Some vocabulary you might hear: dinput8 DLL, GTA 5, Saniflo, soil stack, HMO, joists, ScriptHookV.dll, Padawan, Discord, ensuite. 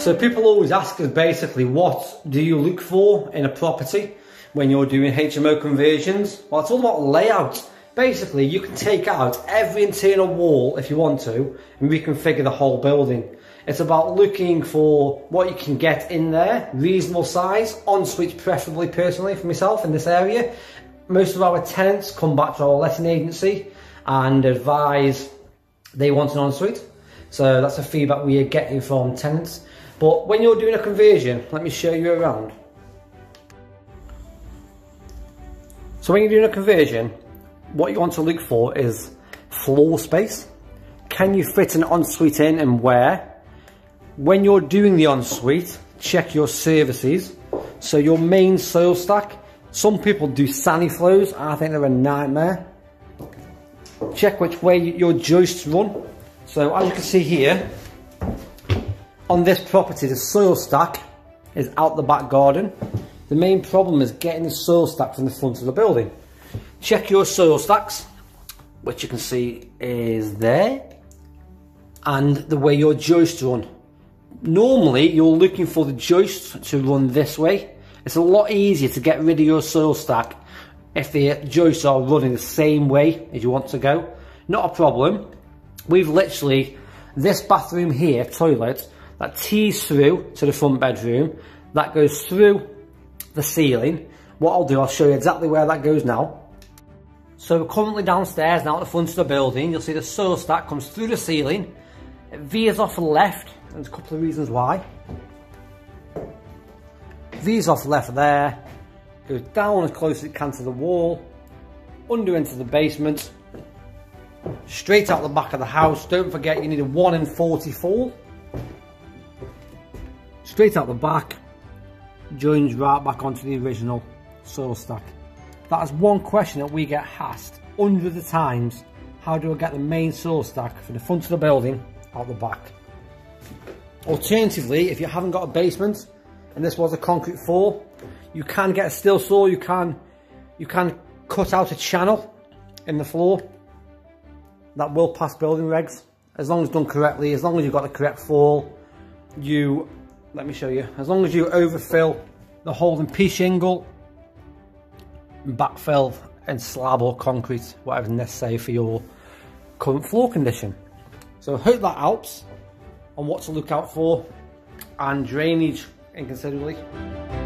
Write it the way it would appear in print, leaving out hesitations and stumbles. So people always ask us basically, what do you look for in a property when you're doing HMO conversions? Well, it's all about layout. Basically, you can take out every internal wall if you want to and reconfigure the whole building. It's about looking for what you can get in there, reasonable size, ensuite preferably personally for myself in this area. Most of our tenants come back to our letting agency and advise they want an ensuite. So that's the feedback we are getting from tenants. But when you're doing a conversion, let me show you around. So when you're doing a conversion, what you want to look for is floor space. Can you fit an ensuite in, and where? When you're doing the ensuite, check your services. So your main soil stack. Some people do Saniflows. I think they're a nightmare. Check which way your joists run. So as you can see here, on this property, the soil stack is out the back garden. The main problem is getting the soil stack from the front of the building. Check your soil stacks, which you can see is there, and the way your joists run. Normally you're looking for the joists to run this way. It's a lot easier to get rid of your soil stack if the joists are running the same way as you want to go. Not a problem. We've literally, this bathroom here, toilet, that tees through to the front bedroom, that goes through the ceiling. What I'll do, I'll show you exactly where that goes now. So we're currently downstairs now at the front of the building. You'll see the soil stack comes through the ceiling. It veers off left, and there's a couple of reasons why. Veers off left there, goes down as close as it can to the wall, under into the basement, straight out the back of the house. Don't forget you need a 1 in 40 fall. Straight out the back, joins right back onto the original soil stack. That is one question that we get asked hundreds of times. How do I get the main soil stack from the front of the building out the back? Alternatively, if you haven't got a basement, and this was a concrete floor, you can get a steel saw, you can cut out a channel in the floor. That will pass building regs, as long as done correctly, as long as you've got the correct fall. Let me show you, as long as you overfill the hole in P shingle, backfill and slab or concrete, whatever is necessary for your current floor condition. So I hope that helps on what to look out for and drainage inconsiderably.